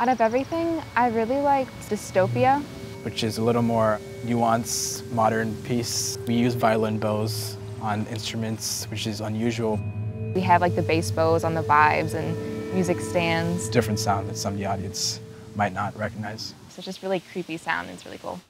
Out of everything, I really liked Dystopia, which is a little more nuanced, modern piece. We use violin bows on instruments, which is unusual. We have like the bass bows on the vibes and music stands. Different sound that some of the audience might not recognize. So it's just really creepy sound, it's really cool.